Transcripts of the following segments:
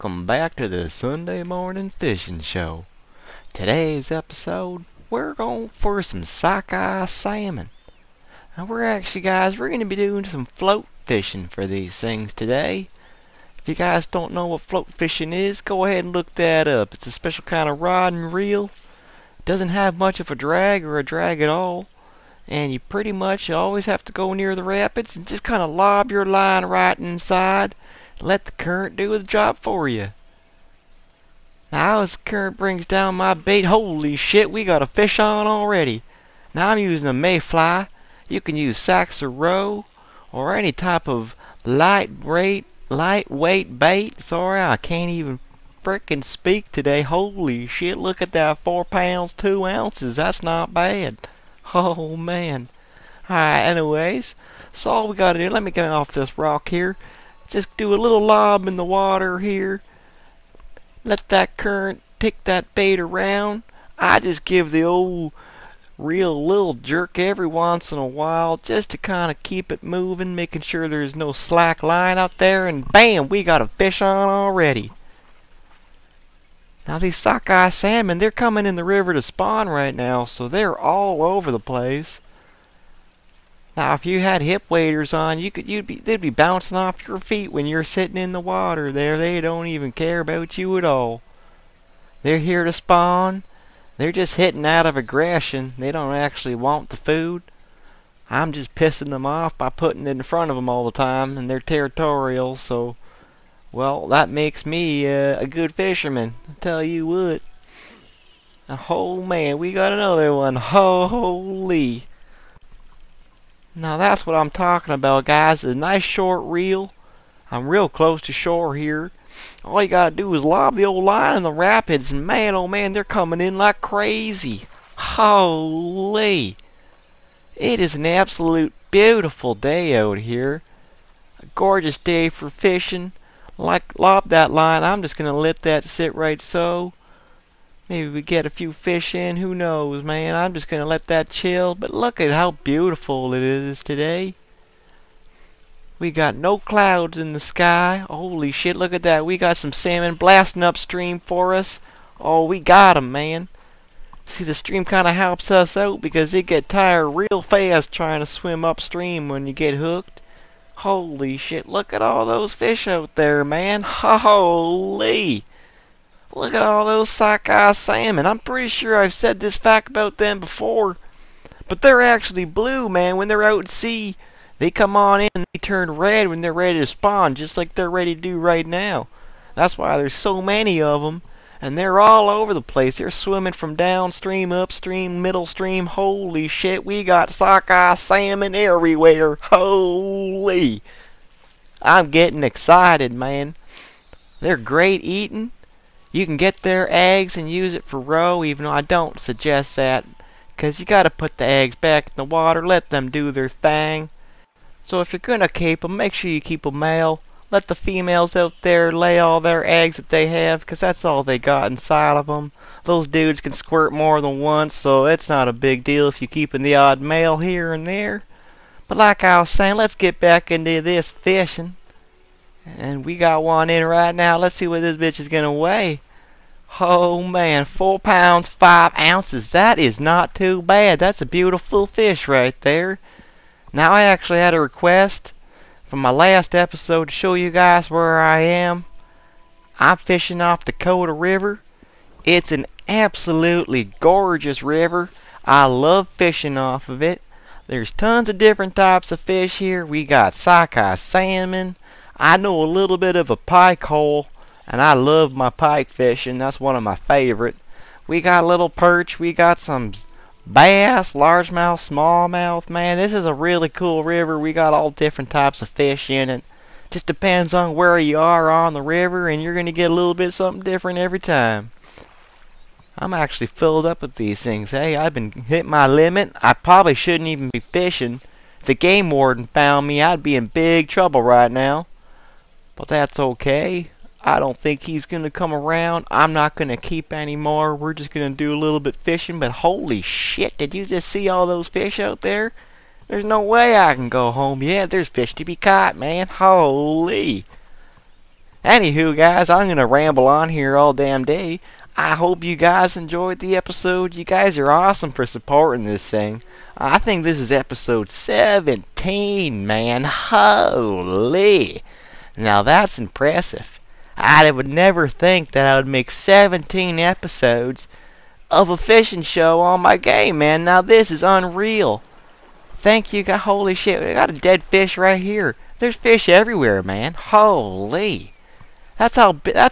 welcome back to the Sunday Morning Fishing Show. Today's episode, we're going for some sockeye salmon. Now we're going to be doing some float fishing for these things today. If you guys don't know what float fishing is, go ahead and look that up. It's a special kind of rod and reel. It doesn't have much of a drag or a drag at all. And you pretty much always have to go near the rapids and just kind of lob your line right inside. Let the current do the job for you. Now as the current brings down my bait, holy shit, we got a fish on already. Now I'm using a mayfly. You can use sacks or roe or any type of lightweight bait. Sorry, I can't even frickin' speak today. Holy shit, look at that, 4 pounds, 2 ounces. That's not bad. Oh man. Alright, anyways, so all we gotta do, let me get off this rock here. Just do a little lob in the water here. Let that current pick that bait around. I just give the old reel little jerk every once in a while just to kind of keep it moving, making sure there's no slack line out there, and bam, we got a fish on already. Now these sockeye salmon, they're coming in the river to spawn right now, so they're all over the place. Now, if you had hip waders on, they'd be bouncing off your feet when you're sitting in the water there. They don't even care about you at all. They're here to spawn. They're just hitting out of aggression. They don't actually want the food. I'm just pissing them off by putting it in front of them all the time, and they're territorial, so, well, that makes me a good fisherman. I'll tell you what. Oh, man, we got another one. Holy. Now that's what I'm talking about, guys. A nice short reel. I'm real close to shore here. All you gotta do is lob the old line in the rapids, and man, oh man, they're coming in like crazy. Holy! It is an absolute beautiful day out here. A gorgeous day for fishing. Like, lob that line. I'm just gonna let that sit right so. Maybe we get a few fish in, who knows, man. I'm just gonna let that chill, but look at how beautiful it is today. We got no clouds in the sky. Holy shit, look at that. We got some salmon blasting upstream for us. Oh, we got 'em, man. See, the stream kinda helps us out because they get tired real fast trying to swim upstream when you get hooked. Holy shit, look at all those fish out there, man. Holy! Look at all those sockeye salmon. I'm pretty sure I've said this fact about them before, but they're actually blue, man. When they're out at sea, they come on in and they turn red when they're ready to spawn, just like they're ready to do right now. That's why there's so many of them, and they're all over the place. They're swimming from downstream, upstream, middle stream. Holy shit, we got sockeye salmon everywhere. Holy. I'm getting excited, man. They're great eating. You can get their eggs and use it for roe, even though I don't suggest that, because you gotta put the eggs back in the water, let them do their thing. So if you're gonna keep them, make sure you keep them male. Let the females out there lay all their eggs that they have, because that's all they got inside of them. Those dudes can squirt more than once, so it's not a big deal if you're keeping the odd male here and there. But like I was saying, let's get back into this fishing. And we got one in right now. Let's see what this bitch is gonna weigh. Oh man, 4 pounds, 5 ounces. That is not too bad. That's a beautiful fish right there. Now I actually had a request from my last episode to show you guys where I am. I'm fishing off Dakota River. It's an absolutely gorgeous river. I love fishing off of it. There's tons of different types of fish here. We got sockeye salmon. I know a little bit of a pike hole, and I love my pike fishing. That's one of my favorite. We got a little perch. We got some bass, largemouth, smallmouth. Man, this is a really cool river. We got all different types of fish in it. Just depends on where you are on the river, and you're going to get a little bit something different every time. I'm actually filled up with these things. Hey, I've been hitting my limit. I probably shouldn't even be fishing. If the game warden found me, I'd be in big trouble right now. But that's okay. I don't think he's going to come around. I'm not going to keep any more. We're just going to do a little bit fishing. But holy shit, did you just see all those fish out there? There's no way I can go home. Yeah, there's fish to be caught, man. Holy. Anywho, guys, I'm going to ramble on here all damn day. I hope you guys enjoyed the episode. You guys are awesome for supporting this thing. I think this is episode 17, man. Holy. Now, that's impressive. I would never think that I would make 17 episodes of a fishing show on my game, man. Now, this is unreal. Thank you, God. Holy shit. We got a dead fish right here. There's fish everywhere, man. Holy. That's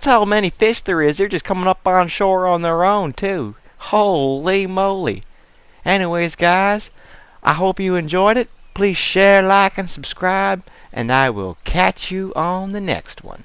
how many fish there is. They're just coming up on shore on their own, too. Holy moly. Anyways, guys, I hope you enjoyed it. Please share, like, and subscribe, and I will catch you on the next one.